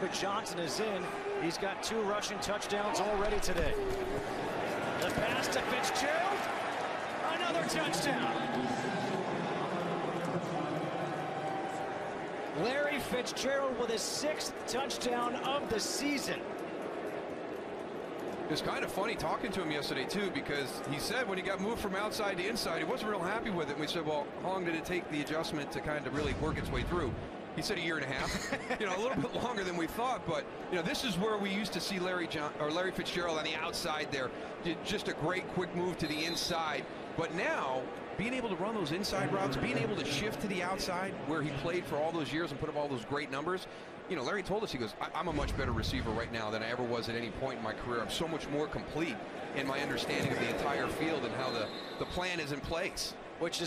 but Johnson is in. He's got 2 rushing touchdowns already today. The pass to Fitzgerald. Another touchdown. Larry Fitzgerald with his 6th touchdown of the season. It was kind of funny talking to him yesterday, too, because he said when he got moved from outside to inside, he wasn't real happy with it. And we said, well, how long did it take the adjustment to kind of really work its way through? He said a year and a half, a little bit longer than we thought. But, this is where we used to see Larry Fitzgerald on the outside there. Did just a great quick move to the inside. But now, being able to run those inside routes, being able to shift to the outside where he played for all those years and put up all those great numbers, Larry told us, he goes, I'm a much better receiver right now than I ever was at any point in my career. I'm so much more complete in my understanding of the entire field and how the plan is in place. Which is